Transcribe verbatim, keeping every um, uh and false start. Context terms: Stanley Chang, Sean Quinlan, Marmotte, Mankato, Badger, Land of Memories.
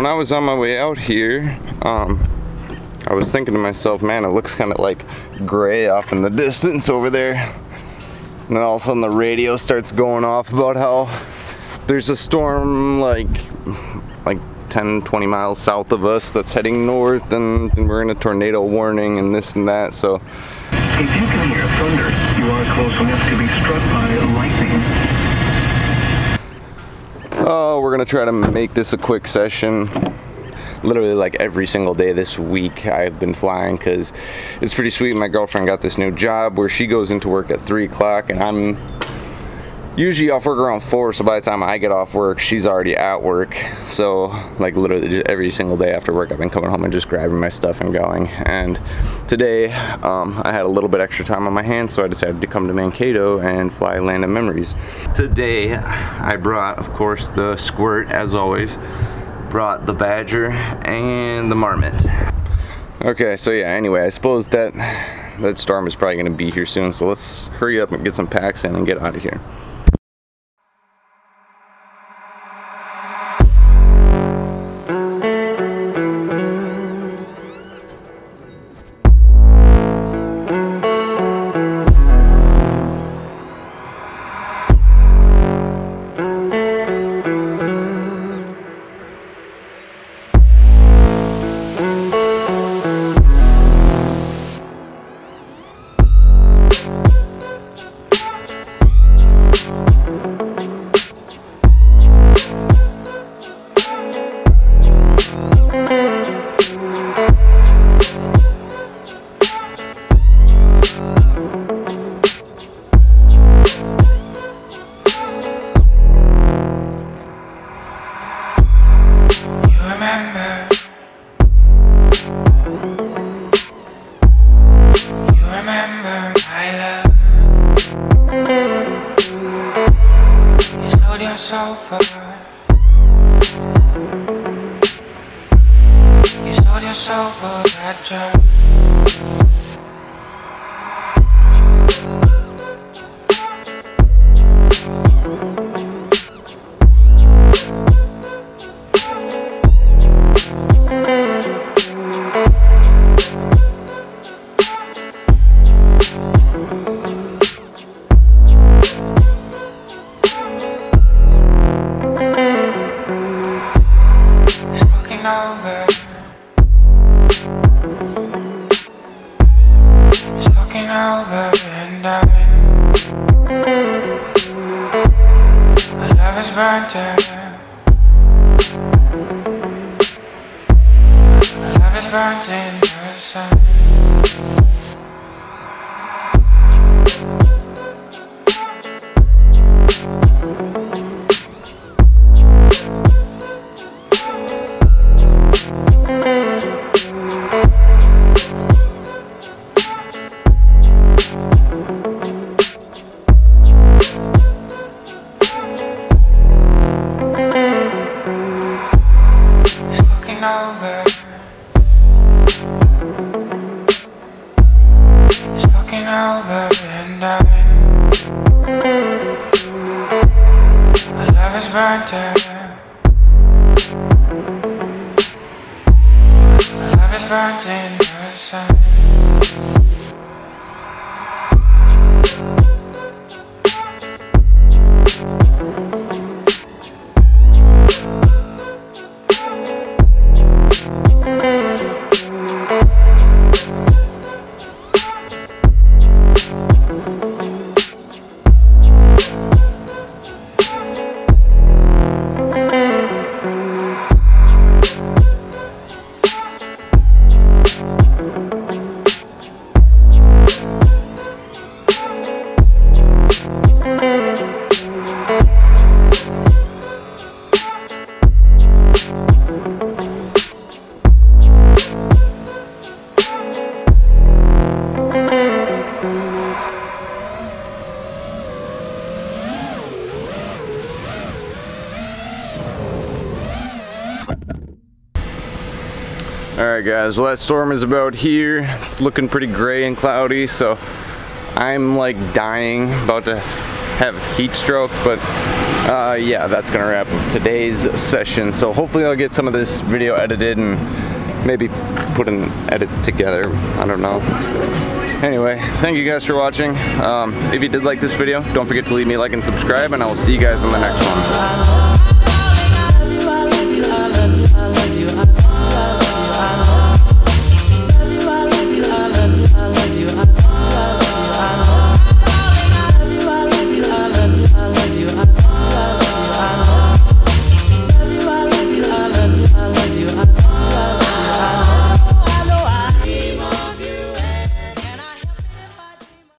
when I was on my way out here, um, I was thinking to myself, man, it looks kind of like gray off in the distance over there. And then all of a sudden the radio starts going off about how there's a storm like like ten, twenty miles south of us that's heading north, and, and we're in a tornado warning and this and that. So if you can hear thunder, you are close enough to be struck by lightning. Oh, we're gonna try to make this a quick session. Literally like every single day this week I've been flying because it's pretty sweet. My girlfriend got this new job where she goes into work at three o'clock, and I'm usually off work around four, so by the time I get off work, she's already at work. So like literally just every single day after work I've been coming home and just grabbing my stuff and going. And today um, I had a little bit extra time on my hands, so I decided to come to Mankato and fly Land of Memories. Today I brought, of course, the Squirt as always, brought the Badger and the Marmot. Okay, so yeah, anyway, I suppose that that storm is probably gonna be here soon, so let's hurry up and get some packs in and get out of here. Badger. Smoking over. Over and over, my love is burnt in, my love is burnt in the sun. Burnt in the sun. Alright guys, well that storm is about here. It's looking pretty gray and cloudy, so I'm like dying, about to have a heat stroke, but uh, yeah, that's gonna wrap up today's session. So hopefully I'll get some of this video edited and maybe put an edit together, I don't know. Anyway, thank you guys for watching. Um, if you did like this video, don't forget to leave me a like and subscribe, and I will see you guys in the next one.